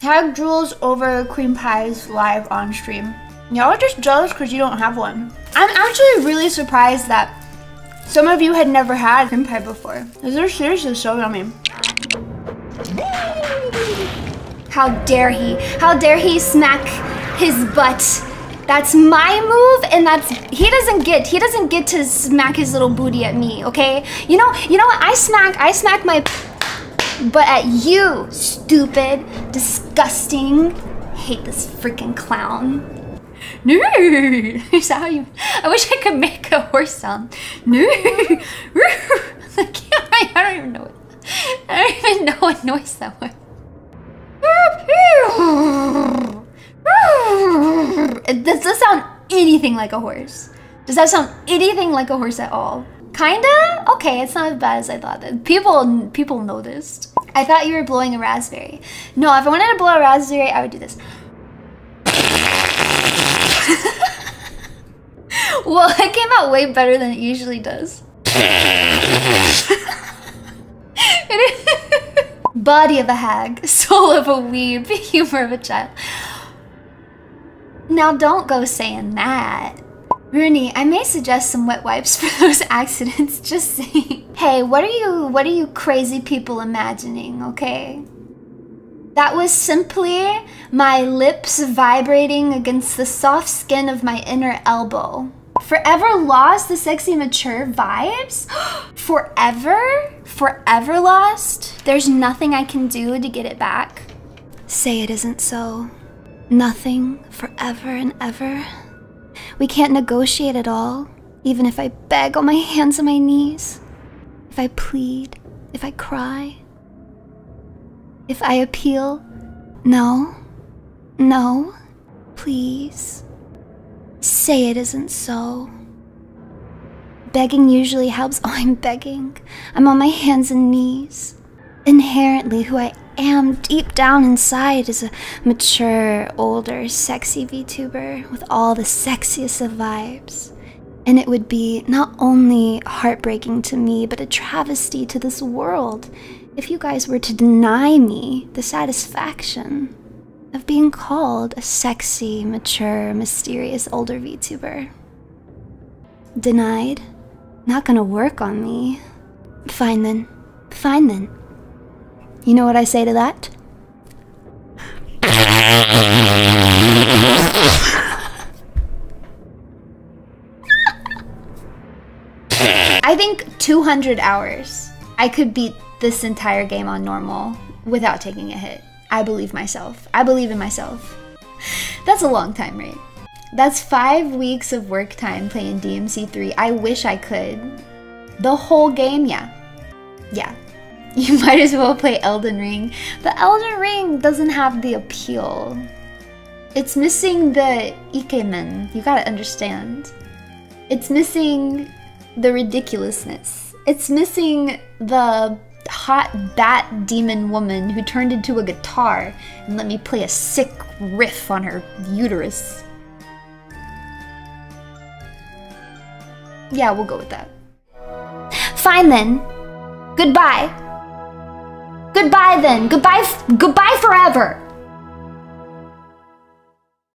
Tag Jules over cream pies live on stream. Y'all are just jealous because you don't have one. I'm actually really surprised that some of you had never had cream pie before. They're seriously so yummy. How dare he? How dare he smack his butt? That's my move, and that's he doesn't get to smack his little booty at me, okay? You know what? I smack my butt at you, stupid, disgusting. I hate this freaking clown. No, is that how you? I wish I could make a horse sound. No, like I don't even know. I don't even know what noise that was. Does that sound anything like a horse? Does that sound anything like a horse at all? Kinda? Okay, it's not as bad as I thought. People noticed. I thought you were blowing a raspberry. No, if I wanted to blow a raspberry, I would do this. Well, it came out way better than it usually does. Body of a hag, soul of a weeb, humor of a child. Now don't go saying that. Rooney, I may suggest some wet wipes for those accidents, just saying. Hey, what are you crazy people imagining, okay? That was simply my lips vibrating against the soft skin of my inner elbow. Forever lost the sexy mature vibes? Forever? Forever lost? There's nothing I can do to get it back. Say it isn't so. Nothing forever and ever. We can't negotiate at all, even if I beg on my hands and my knees. If I plead, if I cry. If I appeal, no, no, please, say it isn't so. Begging usually helps. Oh, I'm begging. I'm on my hands and knees. Inherently, who I am deep down inside is a mature, older, sexy VTuber with all the sexiest of vibes. And it would be not only heartbreaking to me, but a travesty to this world if you guys were to deny me the satisfaction of being called a sexy, mature, mysterious older VTuber. Denied? Not gonna work on me. Fine then. Fine then. You know what I say to that? I think 200 hours. I could beat this entire game on normal without taking a hit. I believe myself. I believe in myself. That's a long time, right? That's 5 weeks of work time playing DMC3. I wish I could. The whole game, yeah. Yeah. You might as well play Elden Ring. But Elden Ring doesn't have the appeal. It's missing the ikemen. You gotta understand. It's missing the ridiculousness. It's missing the hot bat demon woman who turned into a guitar and let me play a sick riff on her uterus. Yeah, we'll go with that. Fine then. Goodbye. Goodbye then. Goodbye forever.